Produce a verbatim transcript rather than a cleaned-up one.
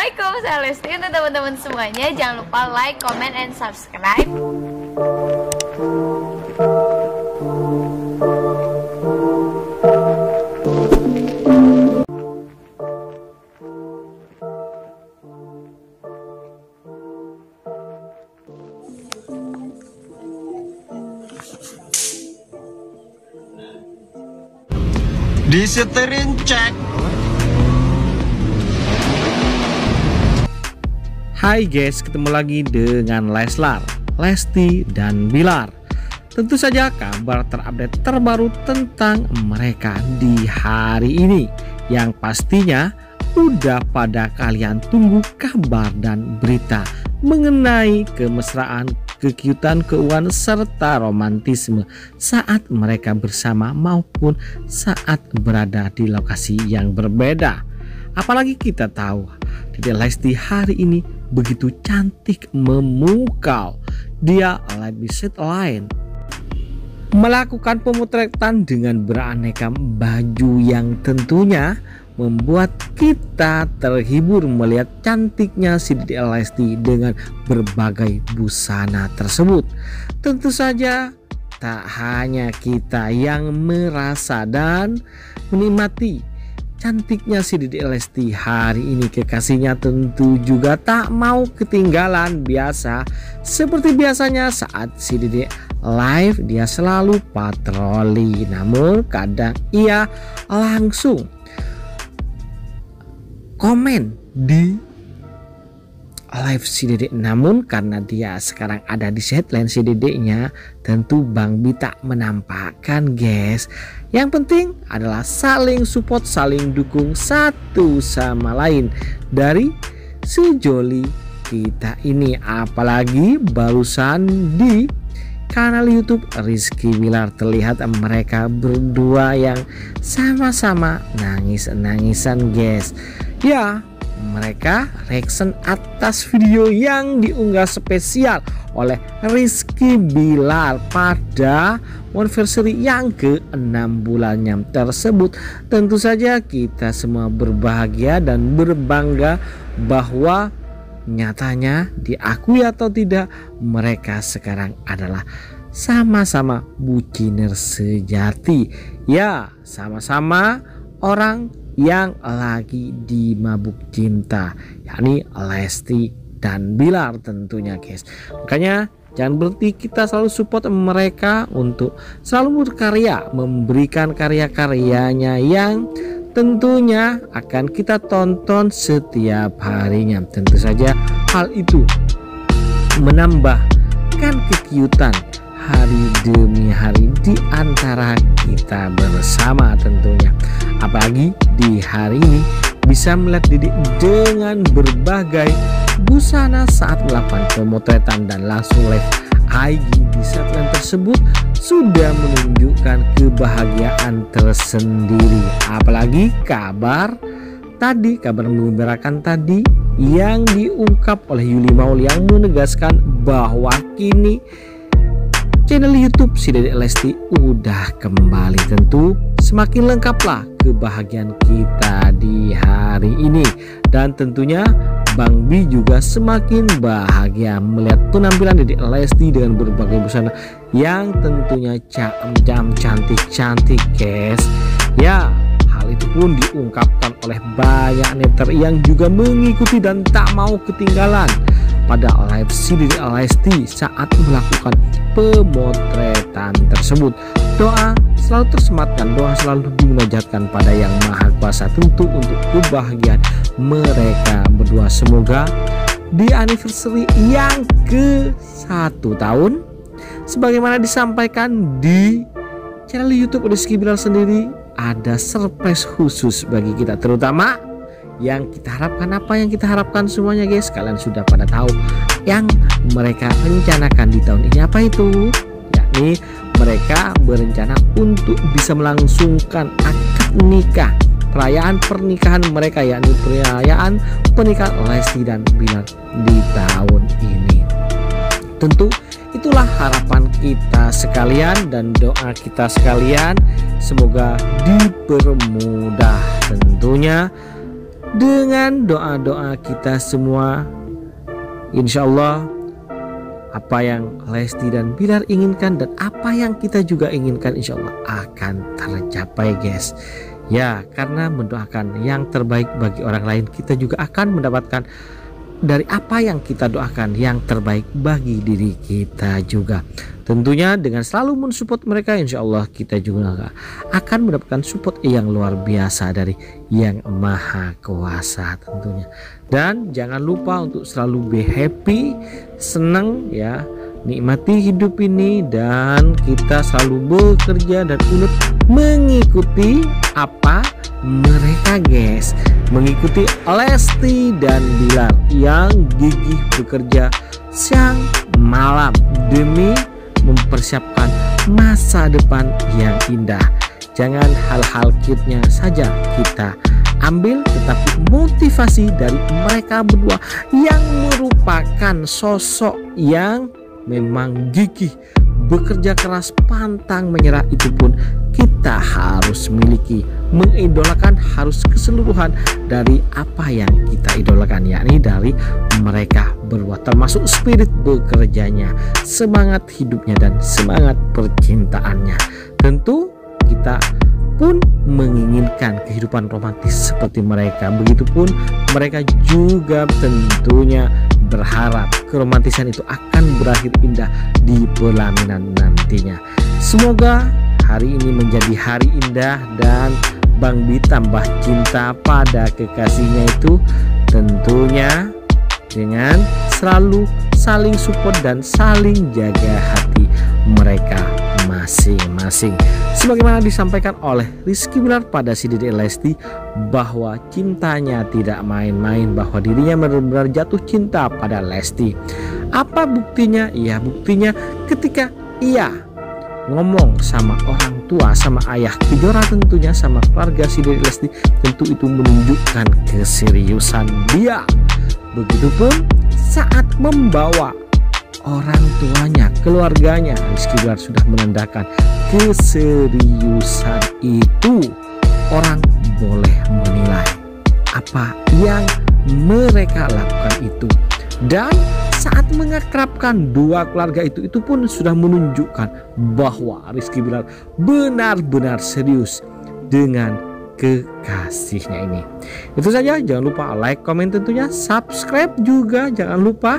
Assalamualaikum, saya Lesti. Untuk teman-teman semuanya, jangan lupa like, comment, and subscribe. Diseterin cek. Hai guys, ketemu lagi dengan Leslar, Lesti, dan Billar. Tentu saja kabar terupdate terbaru tentang mereka di hari ini, yang pastinya udah pada kalian tunggu kabar dan berita mengenai kemesraan, kekiutan, keuangan, serta romantisme saat mereka bersama maupun saat berada di lokasi yang berbeda. Apalagi kita tahu Dede Lesti hari ini begitu cantik memukau. Dia lebih set lain, melakukan pemotretan dengan beraneka baju yang tentunya membuat kita terhibur melihat cantiknya si Dede Lesti dengan berbagai busana tersebut. Tentu saja tak hanya kita yang merasa dan menikmati cantiknya si Dede Lesti hari ini, kekasihnya tentu juga tak mau ketinggalan biasa. Seperti biasanya saat si Dede live, dia selalu patroli, namun kadang ia langsung komen di live si Dede. Namun karena dia sekarang ada di headline si Dedenya, tentu Bang Bita menampakkan guys. Yang penting adalah saling support, saling dukung satu sama lain dari si Joli kita ini. Apalagi barusan di kanal YouTube Rizky Billar terlihat mereka berdua yang sama-sama nangis-nangisan guys. Ya, mereka reaction atas video yang diunggah spesial oleh Rizky Billar pada anniversary yang ke enam bulannya tersebut. Tentu saja kita semua berbahagia dan berbangga bahwa nyatanya, diakui atau tidak, mereka sekarang adalah sama-sama buciner sejati. Ya, sama-sama orang yang lagi dimabuk cinta, yakni Lesti dan Billar tentunya guys. Makanya jangan berhenti, kita selalu support mereka untuk selalu berkarya, memberikan karya-karyanya yang tentunya akan kita tonton setiap harinya. Tentu saja hal itu menambahkan kekiutan hari demi hari di antara kita bersama tentunya. Apalagi di hari ini bisa melihat Dede dengan berbagai busana saat melakukan pemotretan dan langsung live I G di setline tersebut, sudah menunjukkan kebahagiaan tersendiri. Apalagi kabar tadi, kabar mengembirakan tadi yang diungkap oleh Yuli Maul yang menegaskan bahwa kini channel YouTube si Dede Lesti udah kembali. Tentu semakin lengkaplah kebahagiaan kita di hari ini, dan tentunya Bang Bi juga semakin bahagia melihat penampilan Dede Lesti dengan berbagai busana yang tentunya jam-jam cantik-cantik guys. Ya, hal itu pun diungkapkan oleh banyak netter yang juga mengikuti dan tak mau ketinggalan pada live si Dede Lesti saat melakukan pemotretan tersebut. Doa selalu tersematkan, doa selalu dimunajatkan pada yang maha kuasa tentu untuk kebahagiaan mereka berdua. Semoga di anniversary yang ke satu tahun sebagaimana disampaikan di channel YouTube Rizky Billar sendiri, ada surprise khusus bagi kita, terutama yang kita harapkan. Apa yang kita harapkan semuanya guys, kalian sudah pada tahu yang mereka rencanakan di tahun ini. Apa itu? Yakni mereka berencana untuk bisa melangsungkan akad nikah, perayaan pernikahan mereka, yakni perayaan pernikahan Lesti dan Billar di tahun ini. Tentu itulah harapan kita sekalian dan doa kita sekalian, semoga dipermudah tentunya dengan doa-doa kita semua. Insya Allah apa yang Lesti dan Billar inginkan dan apa yang kita juga inginkan insya Allah akan tercapai, guys. Ya, karena mendoakan yang terbaik bagi orang lain, kita juga akan mendapatkan dari apa yang kita doakan yang terbaik bagi diri kita juga. Tentunya dengan selalu mensupport mereka, insya Allah kita juga akan mendapatkan support yang luar biasa dari Yang Maha Kuasa tentunya. Dan jangan lupa untuk selalu be happy, senang ya, nikmati hidup ini, dan kita selalu bekerja dan unut mengikuti apa mereka, guys, mengikuti Lesti dan Billar yang gigih bekerja siang malam demi mempersiapkan masa depan yang indah. Jangan hal-hal cute-nya saja kita ambil, tetapi motivasi dari mereka berdua yang merupakan sosok yang memang gigih bekerja keras, pantang menyerah, itu pun kita harus miliki, mengidolakan harus keseluruhan dari apa yang kita idolakan, yakni dari mereka berdua, termasuk spirit bekerjanya, semangat hidupnya, dan semangat percintaannya. Tentu kita pun menginginkan kehidupan romantis seperti mereka, begitupun mereka juga tentunya berharap keromantisan itu akan berakhir indah di pelaminan nantinya. Semoga hari ini menjadi hari indah dan Bang Bita tambah cinta pada kekasihnya itu, tentunya dengan selalu saling support dan saling jaga hati mereka masing-masing. Sebagaimana disampaikan oleh Rizky Billar pada si Dedek Lesti bahwa cintanya tidak main-main, bahwa dirinya benar-benar jatuh cinta pada Lesti. Apa buktinya? Ya, buktinya ketika ia ngomong sama orang tua, sama ayah Kejora tentunya, sama keluarga si Dedek Lesti, tentu itu menunjukkan keseriusan dia. Begitupun saat membawa orang tuanya, keluarganya, Rizky Billar sudah menandakan keseriusan itu. Orang boleh menilai apa yang mereka lakukan itu, dan saat mengakrabkan dua keluarga itu, itu pun sudah menunjukkan bahwa Rizky Billar benar-benar serius dengan kekasihnya ini. Itu saja, jangan lupa like, komen, tentunya subscribe juga, jangan lupa.